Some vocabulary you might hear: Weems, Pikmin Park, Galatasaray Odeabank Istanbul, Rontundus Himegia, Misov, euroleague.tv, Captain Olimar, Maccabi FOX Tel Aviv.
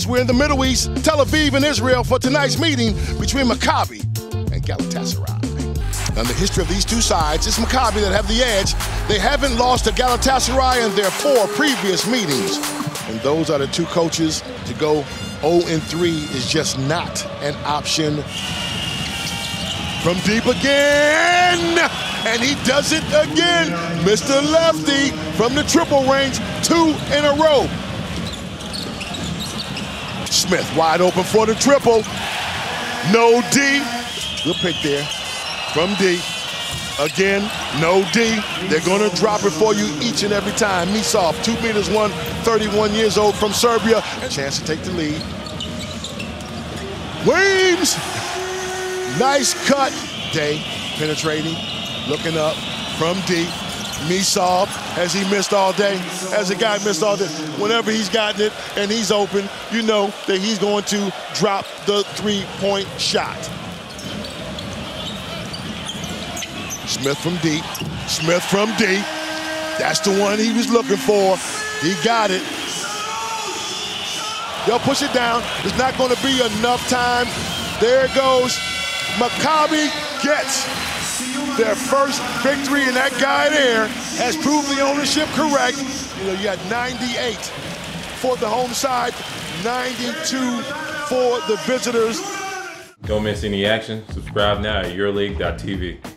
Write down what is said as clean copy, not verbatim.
Plus, we're in the Middle East, Tel Aviv and Israel for tonight's meeting between Maccabi and Galatasaray. And the history of these two sides, it's Maccabi that have the edge. They haven't lost to Galatasaray in their 4 previous meetings. And those are the two coaches to go 0-3 is just not an option. From deep again, and he does it again. Mr. Lefty from the triple range, 2 in a row. Smith wide open for the triple. No D, good pick there. From D, again, no D. They're gonna drop it for you each and every time. Misov, 2 meters 1, 31 years old from Serbia. A chance to take the lead. Weems! Nice cut. Day penetrating, looking up from D. Misov, as he missed all day, as a guy missed all day. Whenever he's gotten it and he's open, you know that he's going to drop the three-point shot. Smith from deep. Smith from deep. That's the one he was looking for. He got it. They'll push it down. There's not going to be enough time. There it goes. Maccabi gets their first victory, and that guy there has proved the ownership correct. You know, you got 98 for the home side, 92 for the visitors. Don't miss any action. Subscribe now at euroleague.tv.